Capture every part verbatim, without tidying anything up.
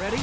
Ready?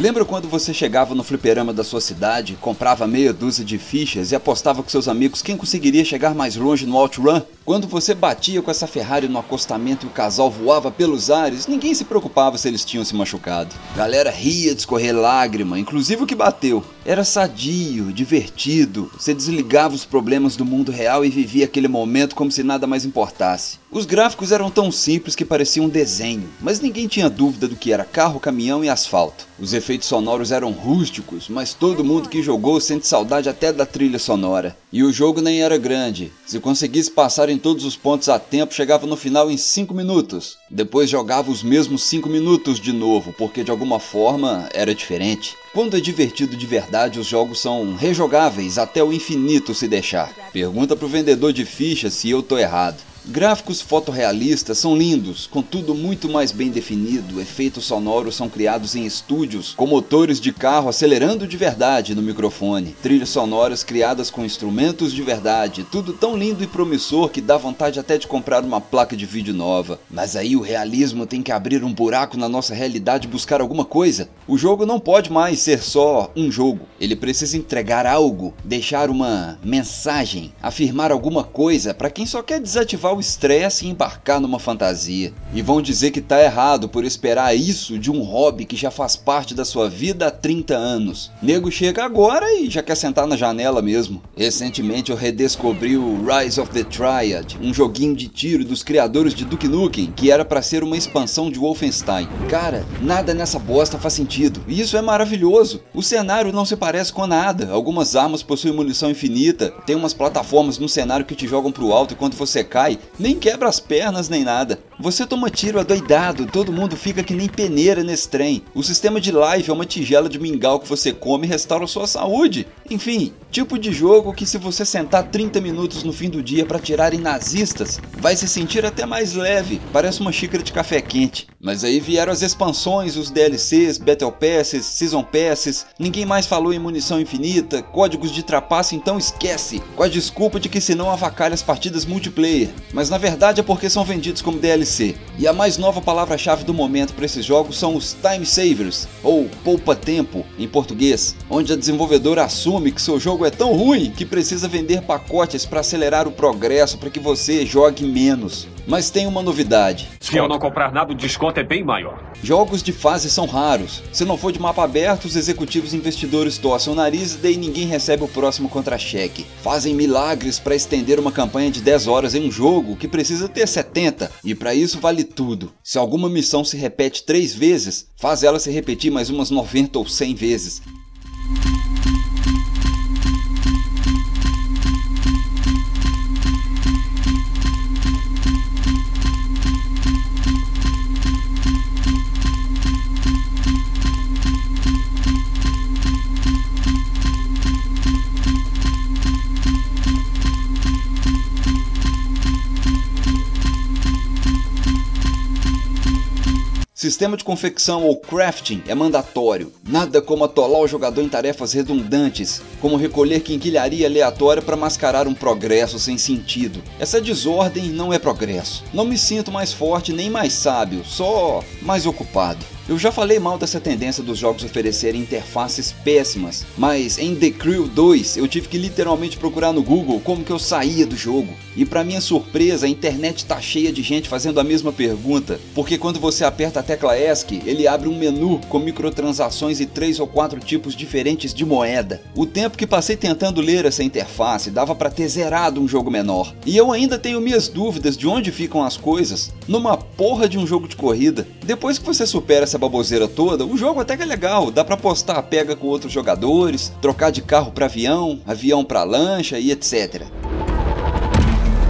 Lembra quando você chegava no fliperama da sua cidade, comprava meia dúzia de fichas e apostava com seus amigos quem conseguiria chegar mais longe no OutRun? Quando você batia com essa Ferrari no acostamento e o casal voava pelos ares, ninguém se preocupava se eles tinham se machucado. Galera ria de escorrer lágrima, inclusive o que bateu. Era sadio, divertido, você desligava os problemas do mundo real e vivia aquele momento como se nada mais importasse. Os gráficos eram tão simples que parecia um desenho, mas ninguém tinha dúvida do que era carro, caminhão e asfalto. Os efeitos sonoros eram rústicos, mas todo mundo que jogou sente saudade até da trilha sonora. E o jogo nem era grande, se conseguisse passar em todos os pontos a tempo, chegava no final em cinco minutos. Depois jogava os mesmos cinco minutos de novo, porque de alguma forma era diferente. Quando é divertido de verdade, os jogos são rejogáveis até o infinito se deixar. Pergunta pro vendedor de fichas se eu tô errado. Gráficos fotorrealistas são lindos, contudo muito mais bem definido, efeitos sonoros são criados em estúdios, com motores de carro acelerando de verdade no microfone, trilhas sonoras criadas com instrumentos de verdade, tudo tão lindo e promissor que dá vontade até de comprar uma placa de vídeo nova. Mas aí o realismo tem que abrir um buraco na nossa realidade e buscar alguma coisa. O jogo não pode mais ser só um jogo, ele precisa entregar algo, deixar uma mensagem, afirmar alguma coisa para quem só quer desativar o estresse e embarcar numa fantasia. E vão dizer que tá errado por esperar isso de um hobby que já faz parte da sua vida há trinta anos. Nego chega agora e já quer sentar na janela mesmo. Recentemente eu redescobri o Rise of the Triad, um joguinho de tiro dos criadores de Duke Nukem, que era pra ser uma expansão de Wolfenstein. Cara, nada nessa bosta faz sentido, e isso é maravilhoso. O cenário não se parece com nada, algumas armas possuem munição infinita, tem umas plataformas no cenário que te jogam pro alto e quando você cai, nem quebra as pernas nem nada. Você toma tiro adoidado, todo mundo fica que nem peneira nesse trem. O sistema de life é uma tigela de mingau que você come e restaura sua saúde. Enfim, tipo de jogo que se você sentar trinta minutos no fim do dia para tirarem nazistas, vai se sentir até mais leve, parece uma xícara de café quente. Mas aí vieram as expansões, os D L Cs, Battle Passes, Season Passes, ninguém mais falou em munição infinita, códigos de trapaça, então esquece, com a desculpa de que senão avacalha as partidas multiplayer. Mas na verdade é porque são vendidos como D L C. E a mais nova palavra-chave do momento para esses jogos são os Time Savers, ou poupa-tempo em português, onde a desenvolvedora assume que seu jogo é tão ruim que precisa vender pacotes para acelerar o progresso para que você jogue menos. Mas tem uma novidade. Se eu não comprar nada, o desconto é bem maior. Jogos de fase são raros. Se não for de mapa aberto, os executivos investidores torcem o nariz e daí ninguém recebe o próximo contra-cheque. Fazem milagres para estender uma campanha de dez horas em um jogo que precisa ter setenta, e para isso vale tudo. Se alguma missão se repete três vezes, faz ela se repetir mais umas noventa ou cem vezes. Sistema de confecção ou crafting é mandatório, nada como atolar o jogador em tarefas redundantes, como recolher quinquilharia aleatória para mascarar um progresso sem sentido. Essa desordem não é progresso. Não me sinto mais forte nem mais sábio, só mais ocupado. Eu já falei mal dessa tendência dos jogos oferecerem interfaces péssimas, mas em The Crew dois eu tive que literalmente procurar no Google como que eu saía do jogo. E pra minha surpresa, a internet tá cheia de gente fazendo a mesma pergunta, porque quando você aperta a tecla ESC, ele abre um menu com microtransações e três ou quatro tipos diferentes de moeda. O tempo que passei tentando ler essa interface dava pra ter zerado um jogo menor. E eu ainda tenho minhas dúvidas de onde ficam as coisas numa porra de um jogo de corrida. Depois que você supera essa baboseira toda, o jogo até que é legal, dá pra postar a pega com outros jogadores, trocar de carro pra avião, avião pra lancha e etcétera.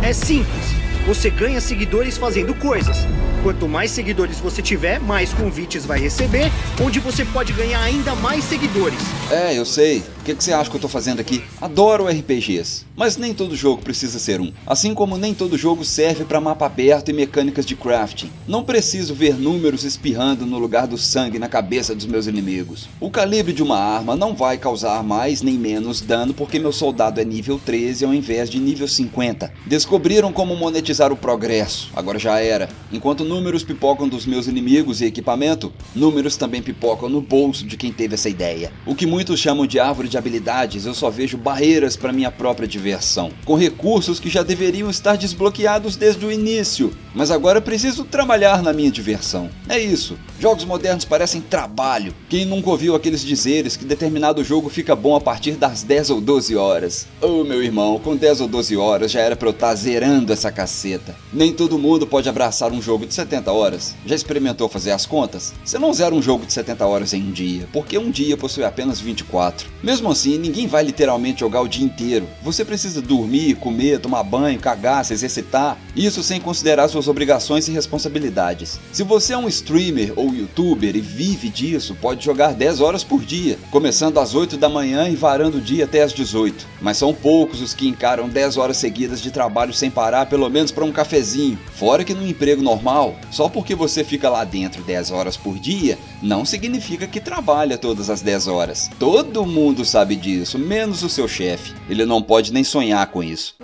É simples, você ganha seguidores fazendo coisas. Quanto mais seguidores você tiver, mais convites vai receber, onde você pode ganhar ainda mais seguidores. É, eu sei. O que, que você acha que eu tô fazendo aqui? Adoro R P Gs, mas nem todo jogo precisa ser um. Assim como nem todo jogo serve para mapa aberto e mecânicas de crafting. Não preciso ver números espirrando no lugar do sangue na cabeça dos meus inimigos. O calibre de uma arma não vai causar mais nem menos dano porque meu soldado é nível treze ao invés de nível cinquenta. Descobriram como monetizar o progresso, agora já era. Enquanto números pipocam dos meus inimigos e equipamento, números também pipocam no bolso de quem teve essa ideia. O que muitos chamam de árvore de habilidades, eu só vejo barreiras para minha própria diversão, com recursos que já deveriam estar desbloqueados desde o início, mas agora preciso trabalhar na minha diversão. É isso, jogos modernos parecem trabalho. Quem nunca ouviu aqueles dizeres que determinado jogo fica bom a partir das dez ou doze horas? Ô, meu irmão, com dez ou doze horas já era pra eu estar zerando essa caceta. Nem todo mundo pode abraçar um jogo de setenta horas. Já experimentou fazer as contas? Você não zera um jogo de setenta horas em um dia, porque um dia possui apenas vinte e quatro. Mesmo assim, ninguém vai literalmente jogar o dia inteiro. Você precisa dormir, comer, tomar banho, cagar, se exercitar, isso sem considerar suas obrigações e responsabilidades. Se você é um streamer ou youtuber e vive disso, pode jogar dez horas por dia, começando às oito da manhã e varando o dia até às dezoito. Mas são poucos os que encaram dez horas seguidas de trabalho sem parar, pelo menos para um cafezinho. Fora que num emprego normal, só porque você fica lá dentro dez horas por dia, não significa que trabalha todas as dez horas. Todo mundo sabe disso, menos o seu chefe. Ele não pode nem sonhar com isso.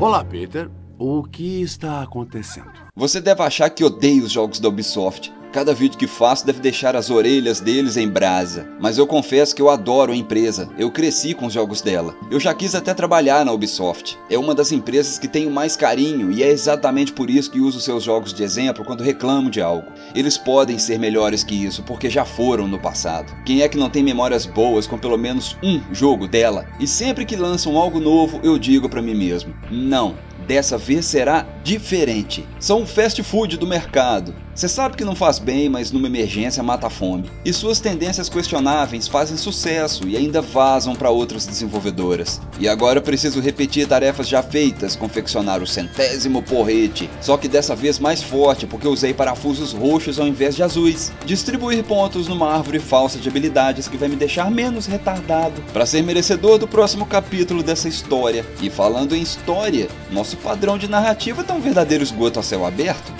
Olá, Peter. O que está acontecendo? Você deve achar que odeio os jogos da Ubisoft. Cada vídeo que faço deve deixar as orelhas deles em brasa. Mas eu confesso que eu adoro a empresa. Eu cresci com os jogos dela. Eu já quis até trabalhar na Ubisoft. É uma das empresas que tenho mais carinho e é exatamente por isso que uso seus jogos de exemplo quando reclamo de algo. Eles podem ser melhores que isso, porque já foram no passado. Quem é que não tem memórias boas com pelo menos um jogo dela? E sempre que lançam algo novo, eu digo pra mim mesmo: não, dessa vez será diferente. São um fast food do mercado. Você sabe que não faz bem, mas numa emergência mata a fome. E suas tendências questionáveis fazem sucesso e ainda vazam para outras desenvolvedoras. E agora eu preciso repetir tarefas já feitas, confeccionar o centésimo porrete, só que dessa vez mais forte porque usei parafusos roxos ao invés de azuis. Distribuir pontos numa árvore falsa de habilidades que vai me deixar menos retardado para ser merecedor do próximo capítulo dessa história. E falando em história, nosso padrão de narrativa tá um verdadeiro esgoto a céu aberto.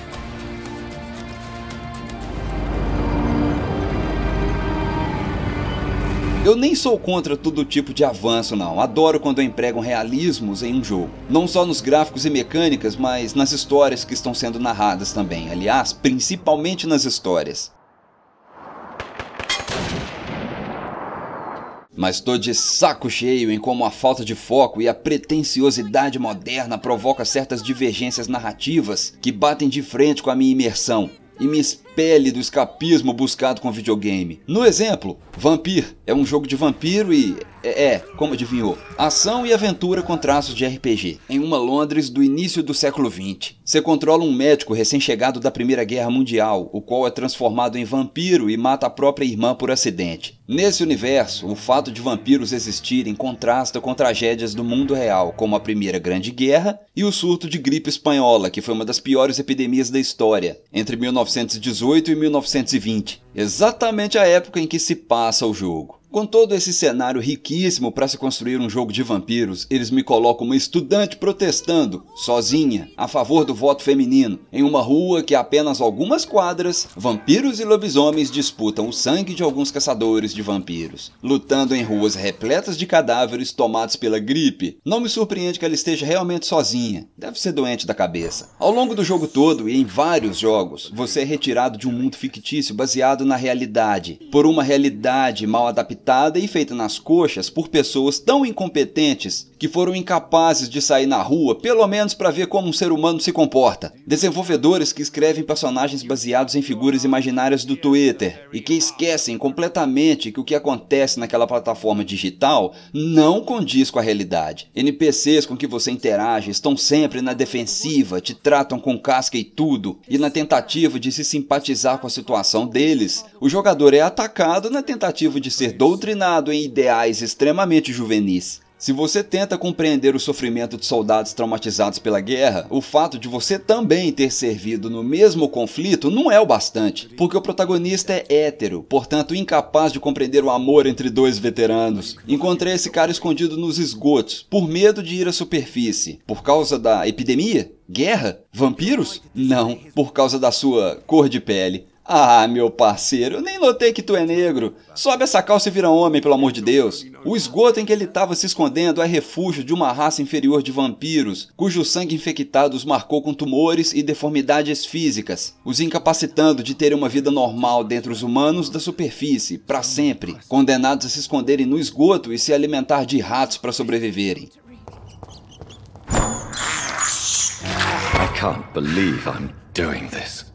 Eu nem sou contra todo tipo de avanço não, adoro quando empregam realismos em um jogo. Não só nos gráficos e mecânicas, mas nas histórias que estão sendo narradas também, aliás, principalmente nas histórias. Mas tô de saco cheio em como a falta de foco e a pretensiosidade moderna provoca certas divergências narrativas que batem de frente com a minha imersão e me expele do escapismo buscado com videogame. No exemplo, Vampyr é um jogo de vampiro e... é, como adivinhou, ação e aventura com traços de R P G, em uma Londres do início do século vinte. Você controla um médico recém-chegado da Primeira Guerra Mundial, o qual é transformado em vampiro e mata a própria irmã por acidente. Nesse universo, o fato de vampiros existirem contrasta com tragédias do mundo real, como a Primeira Grande Guerra e o surto de gripe espanhola, que foi uma das piores epidemias da história, entre mil novecentos e dezoito e mil novecentos e vinte, exatamente a época em que se passa o jogo. Com todo esse cenário riquíssimo para se construir um jogo de vampiros, eles me colocam uma estudante protestando, sozinha, a favor do voto feminino, em uma rua que a apenas algumas quadras, vampiros e lobisomens disputam o sangue de alguns caçadores de vampiros, lutando em ruas repletas de cadáveres tomados pela gripe. Não me surpreende que ela esteja realmente sozinha, deve ser doente da cabeça. Ao longo do jogo todo e em vários jogos, você é retirado de um mundo fictício baseado na realidade, por uma realidade mal adaptada e feita nas coxas por pessoas tão incompetentes que foram incapazes de sair na rua, pelo menos para ver como um ser humano se comporta. Desenvolvedores que escrevem personagens baseados em figuras imaginárias do Twitter e que esquecem completamente que o que acontece naquela plataforma digital não condiz com a realidade. N P Cs com que você interage estão sempre na defensiva, te tratam com casca e tudo, e na tentativa de se simpatizar com a situação deles, o jogador é atacado na tentativa de ser doutrinado em ideais extremamente juvenis. Se você tenta compreender o sofrimento de soldados traumatizados pela guerra, o fato de você também ter servido no mesmo conflito não é o bastante, porque o protagonista é hétero, portanto incapaz de compreender o amor entre dois veteranos. Encontrei esse cara escondido nos esgotos, por medo de ir à superfície. Por causa da epidemia? Guerra? Vampiros? Não, por causa da sua cor de pele. Ah, meu parceiro, eu nem notei que tu é negro. Sobe essa calça e vira homem, pelo amor de Deus. O esgoto em que ele estava se escondendo é refúgio de uma raça inferior de vampiros, cujo sangue infectado os marcou com tumores e deformidades físicas, os incapacitando de terem uma vida normal dentre os humanos da superfície, para sempre, condenados a se esconderem no esgoto e se alimentar de ratos para sobreviverem. I can't believe I'm doing this.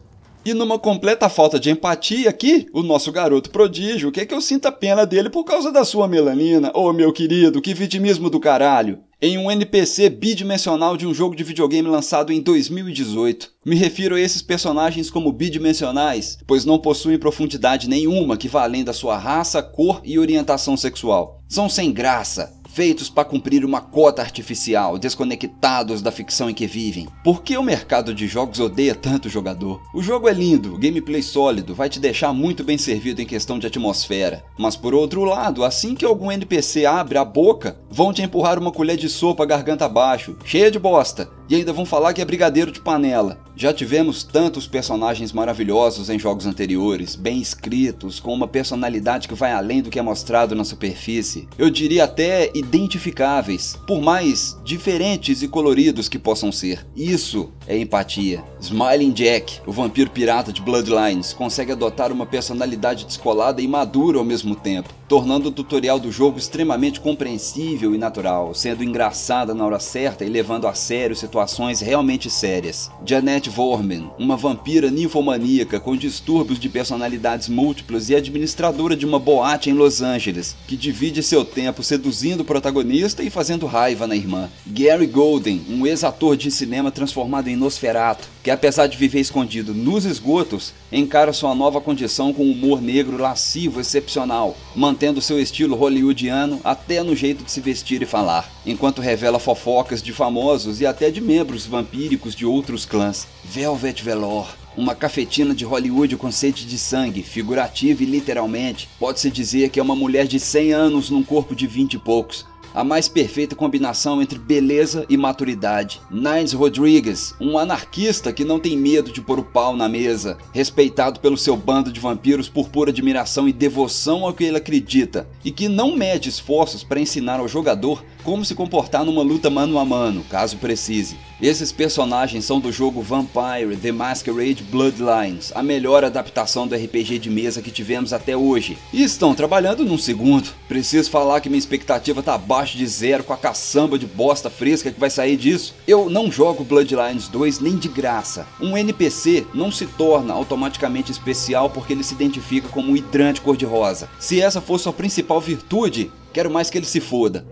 E numa completa falta de empatia aqui, o nosso garoto prodígio quer que eu sinta pena dele por causa da sua melanina. Ô, meu querido, que vitimismo do caralho. Em um N P C bidimensional de um jogo de videogame lançado em dois mil e dezoito. Me refiro a esses personagens como bidimensionais, pois não possuem profundidade nenhuma que vá além da sua raça, cor e orientação sexual. São sem graça, feitos para cumprir uma cota artificial, desconectados da ficção em que vivem. Por que o mercado de jogos odeia tanto o jogador? O jogo é lindo, gameplay sólido, vai te deixar muito bem servido em questão de atmosfera. Mas por outro lado, assim que algum N P C abre a boca, vão te empurrar uma colher de sopa garganta abaixo, cheia de bosta, e ainda vão falar que é brigadeiro de panela. Já tivemos tantos personagens maravilhosos em jogos anteriores, bem escritos, com uma personalidade que vai além do que é mostrado na superfície. Eu diria até identificáveis, por mais diferentes e coloridos que possam ser. Isso é empatia. Smiling Jack, o vampiro pirata de Bloodlines, consegue adotar uma personalidade descolada e madura ao mesmo tempo, tornando o tutorial do jogo extremamente compreensível e natural, sendo engraçada na hora certa e levando a sério situações realmente sérias. Janet Vorman, uma vampira ninfomaníaca com distúrbios de personalidades múltiplas e administradora de uma boate em Los Angeles, que divide seu tempo seduzindo o protagonista e fazendo raiva na irmã. Gary Golden, um ex-ator de cinema transformado em Nosferatu, que apesar de viver escondido nos esgotos, encara sua nova condição com um humor negro lascivo excepcional, tendo seu estilo hollywoodiano até no jeito de se vestir e falar, enquanto revela fofocas de famosos e até de membros vampíricos de outros clãs. Velvet Velour, uma cafetina de Hollywood com sede de sangue, figurativa e literalmente, pode-se dizer que é uma mulher de cem anos num corpo de vinte e poucos, a mais perfeita combinação entre beleza e maturidade. Nines Rodrigues, um anarquista que não tem medo de pôr o pau na mesa, respeitado pelo seu bando de vampiros por pura admiração e devoção ao que ele acredita, e que não mede esforços para ensinar ao jogador como se comportar numa luta mano a mano, caso precise. Esses personagens são do jogo Vampire The Masquerade Bloodlines, a melhor adaptação do R P G de mesa que tivemos até hoje, e estão trabalhando num segundo. Preciso falar que minha expectativa tá baixa de zero com a caçamba de bosta fresca que vai sair disso. Eu não jogo Bloodlines dois nem de graça. Um N P C não se torna automaticamente especial porque ele se identifica como um hidrante cor-de-rosa. Se essa for sua principal virtude, quero mais que ele se foda.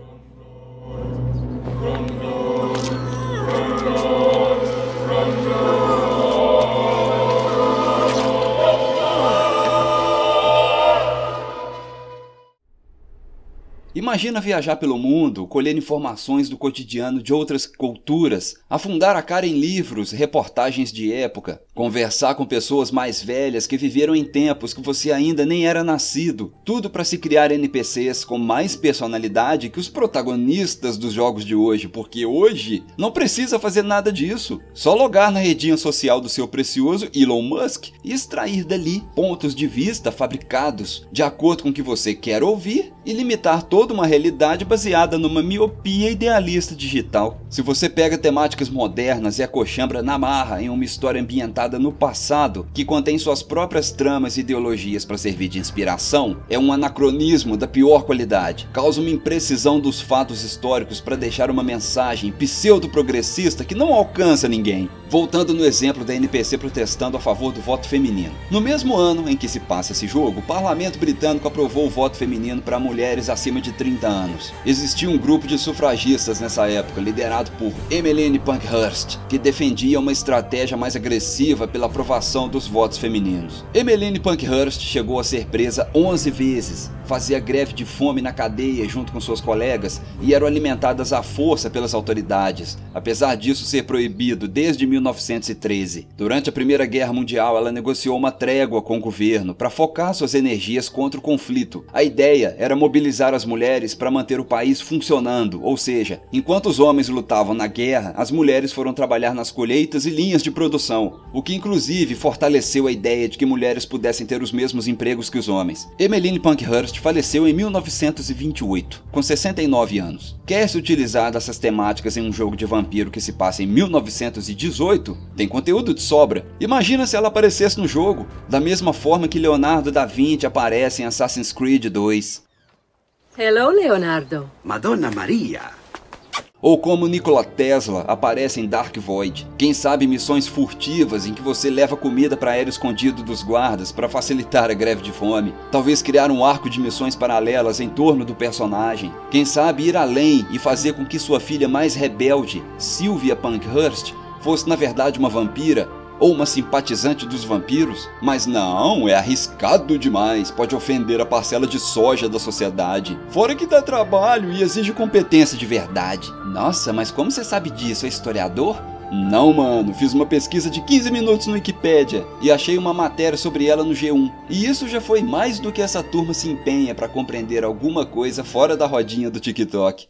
Imagina viajar pelo mundo, colher informações do cotidiano de outras culturas, afundar a cara em livros, reportagens de época, conversar com pessoas mais velhas que viveram em tempos que você ainda nem era nascido, tudo para se criar N P Cs com mais personalidade que os protagonistas dos jogos de hoje, porque hoje não precisa fazer nada disso, só logar na redinha social do seu precioso Elon Musk e extrair dali pontos de vista fabricados de acordo com o que você quer ouvir e limitar todo toda uma realidade baseada numa miopia idealista digital. Se você pega temáticas modernas e a cochambra na marra em uma história ambientada no passado, que contém suas próprias tramas e ideologias para servir de inspiração, é um anacronismo da pior qualidade. Causa uma imprecisão dos fatos históricos para deixar uma mensagem pseudo-progressista que não alcança ninguém. Voltando no exemplo da N P C protestando a favor do voto feminino. No mesmo ano em que se passa esse jogo, o parlamento britânico aprovou o voto feminino para mulheres acima de trinta anos. Existia um grupo de sufragistas nessa época, liderado por Emmeline Pankhurst, que defendia uma estratégia mais agressiva pela aprovação dos votos femininos. Emmeline Pankhurst chegou a ser presa onze vezes, fazia greve de fome na cadeia junto com suas colegas e eram alimentadas à força pelas autoridades, apesar disso ser proibido desde mil novecentos e treze. Durante a Primeira Guerra Mundial, ela negociou uma trégua com o governo para focar suas energias contra o conflito. A ideia era mobilizar as mulheres para manter o país funcionando, ou seja, enquanto os homens lutavam na guerra, as mulheres foram trabalhar nas colheitas e linhas de produção, o que inclusive fortaleceu a ideia de que mulheres pudessem ter os mesmos empregos que os homens. Emmeline Pankhurst faleceu em mil novecentos e vinte e oito, com sessenta e nove anos. Quer-se utilizar dessas temáticas em um jogo de vampiro que se passa em mil novecentos e dezoito? Tem conteúdo de sobra. Imagina se ela aparecesse no jogo, da mesma forma que Leonardo da Vinci aparece em Assassin's Creed dois. Hello, Leonardo. Madonna Maria. Ou como Nikola Tesla aparece em Dark Void. Quem sabe missões furtivas em que você leva comida para aéreo escondido dos guardas para facilitar a greve de fome. Talvez criar um arco de missões paralelas em torno do personagem. Quem sabe ir além e fazer com que sua filha mais rebelde, Sylvia Pankhurst, fosse na verdade uma vampira ou uma simpatizante dos vampiros? Mas não, é arriscado demais, pode ofender a parcela de soja da sociedade. Fora que dá trabalho e exige competência de verdade. Nossa, mas como você sabe disso, é historiador? Não, mano, fiz uma pesquisa de quinze minutos no Wikipédia e achei uma matéria sobre ela no G um. E isso já foi mais do que essa turma se empenha para compreender alguma coisa fora da rodinha do TikTok.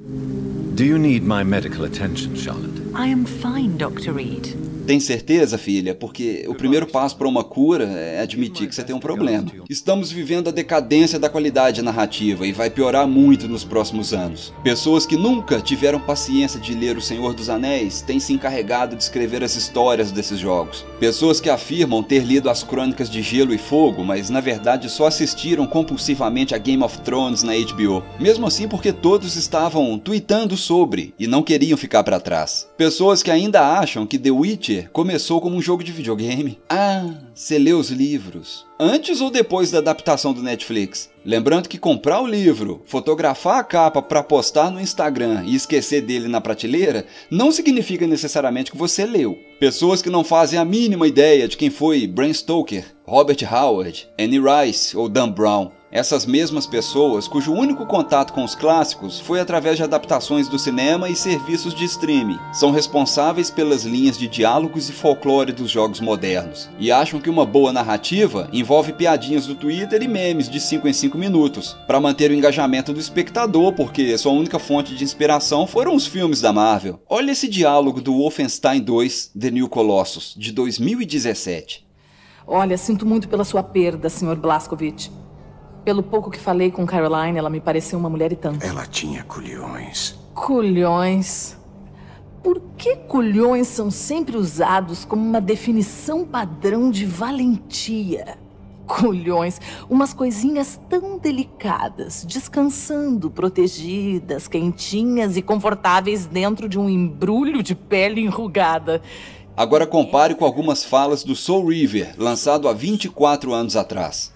Do you need my medical attention, Charlotte? I am fine, Doctor Reed. Tem certeza, filha? Porque o primeiro passo para uma cura é admitir que você tem um problema. Estamos vivendo a decadência da qualidade narrativa e vai piorar muito nos próximos anos. Pessoas que nunca tiveram paciência de ler O Senhor dos Anéis têm se encarregado de escrever as histórias desses jogos. Pessoas que afirmam ter lido As Crônicas de Gelo e Fogo, mas na verdade só assistiram compulsivamente a Game of Thrones na H B O. Mesmo assim porque todos estavam tweetando sobre e não queriam ficar para trás. Pessoas que ainda acham que The Witcher começou como um jogo de videogame. Ah, você leu os livros antes ou depois da adaptação do Netflix? Lembrando que comprar o livro, fotografar a capa para postar no Instagram e esquecer dele na prateleira não significa necessariamente que você leu. Pessoas que não fazem a mínima ideia de quem foi Bram Stoker, Robert Howard, Annie Rice ou Dan Brown. Essas mesmas pessoas cujo único contato com os clássicos foi através de adaptações do cinema e serviços de streaming, são responsáveis pelas linhas de diálogos e folclore dos jogos modernos, e acham que uma boa narrativa envolve piadinhas do Twitter e memes de cinco em cinco minutos, para manter o engajamento do espectador, porque sua única fonte de inspiração foram os filmes da Marvel. Olha esse diálogo do Wolfenstein dois: The New Colossus, de dois mil e dezessete. Olha, sinto muito pela sua perda, senhor Blaskovich. Pelo pouco que falei com Caroline, ela me pareceu uma mulher e tanto. Ela tinha culhões. Culhões? Por que culhões são sempre usados como uma definição padrão de valentia? Culhões, umas coisinhas tão delicadas, descansando, protegidas, quentinhas e confortáveis dentro de um embrulho de pele enrugada. Agora compare com algumas falas do Soul Reaver, lançado há vinte e quatro anos atrás.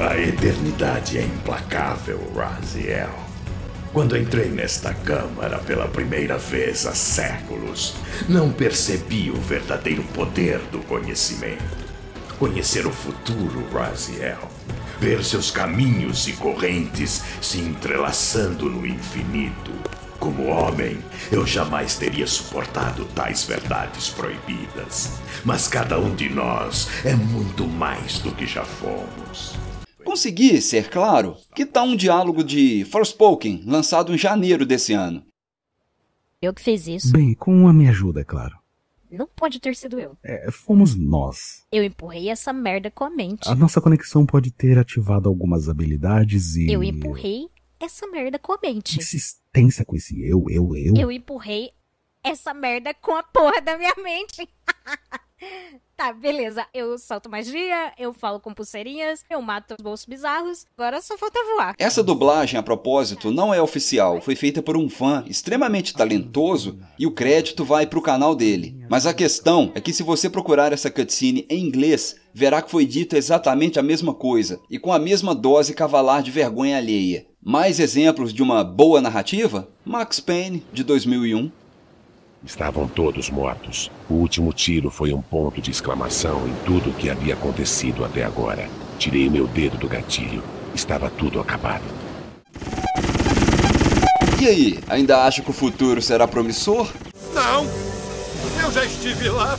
A eternidade é implacável, Raziel. Quando entrei nesta câmara pela primeira vez há séculos, não percebi o verdadeiro poder do conhecimento. Conhecer o futuro, Raziel. Ver seus caminhos e correntes se entrelaçando no infinito. Como homem, eu jamais teria suportado tais verdades proibidas. Mas cada um de nós é muito mais do que já fomos. Consegui ser claro? Que tal um diálogo de Forspoken, lançado em janeiro desse ano? Eu que fiz isso. Bem, com a minha ajuda, claro. Não pode ter sido eu. É, fomos nós. Eu empurrei essa merda com a mente. A nossa conexão pode ter ativado algumas habilidades e... Eu empurrei essa merda com a mente. Insistência com esse eu, eu, eu. Eu empurrei essa merda com a porra da minha mente. Tá, beleza, eu solto magia, eu falo com pulseirinhas, eu mato os bolsos bizarros, agora só falta voar. Essa dublagem, a propósito, não é oficial, foi feita por um fã extremamente talentoso e o crédito vai pro canal dele. Mas a questão é que se você procurar essa cutscene em inglês, verá que foi dito exatamente a mesma coisa e com a mesma dose cavalar de vergonha alheia. Mais exemplos de uma boa narrativa? Max Payne, de dois mil e um. Estavam todos mortos. O último tiro foi um ponto de exclamação em tudo o que havia acontecido até agora. Tirei meu dedo do gatilho. estava tudo acabado. E aí, ainda acha que o futuro será promissor? Não! Eu já estive lá!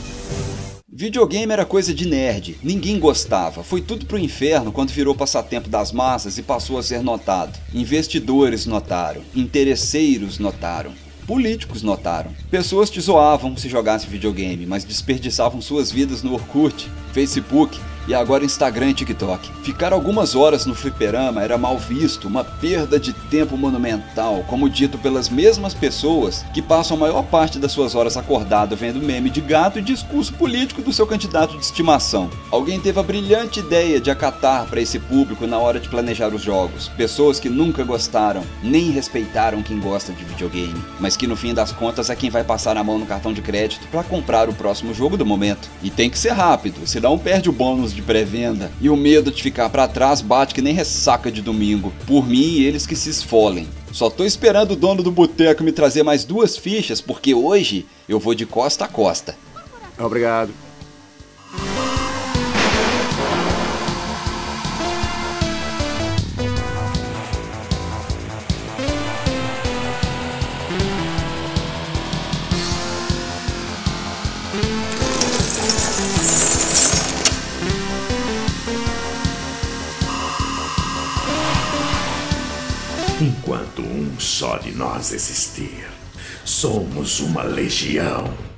Videogame era coisa de nerd, ninguém gostava, foi tudo pro inferno quando virou passatempo das massas e passou a ser notado. Investidores notaram, interesseiros notaram, políticos notaram. Pessoas te zoavam se jogasse videogame, mas desperdiçavam suas vidas no Orkut, Facebook e agora Instagram e TikTok. Ficar algumas horas no fliperama era mal visto, uma perda de tempo monumental, como dito pelas mesmas pessoas que passam a maior parte das suas horas acordada vendo meme de gato e discurso político do seu candidato de estimação. Alguém teve a brilhante ideia de acatar para esse público na hora de planejar os jogos, pessoas que nunca gostaram, nem respeitaram quem gosta de videogame, mas que no fim das contas é quem vai passar a mão no cartão de crédito para comprar o próximo jogo do momento. E tem que ser rápido, senão perde o bônus de pré-venda, e o medo de ficar para trás bate que nem ressaca de domingo. Por mim, eles que se esfolem. Só tô esperando o dono do boteco me trazer mais duas fichas, porque hoje eu vou de costa a costa. Obrigado. Enquanto um só de nós existir, somos uma legião.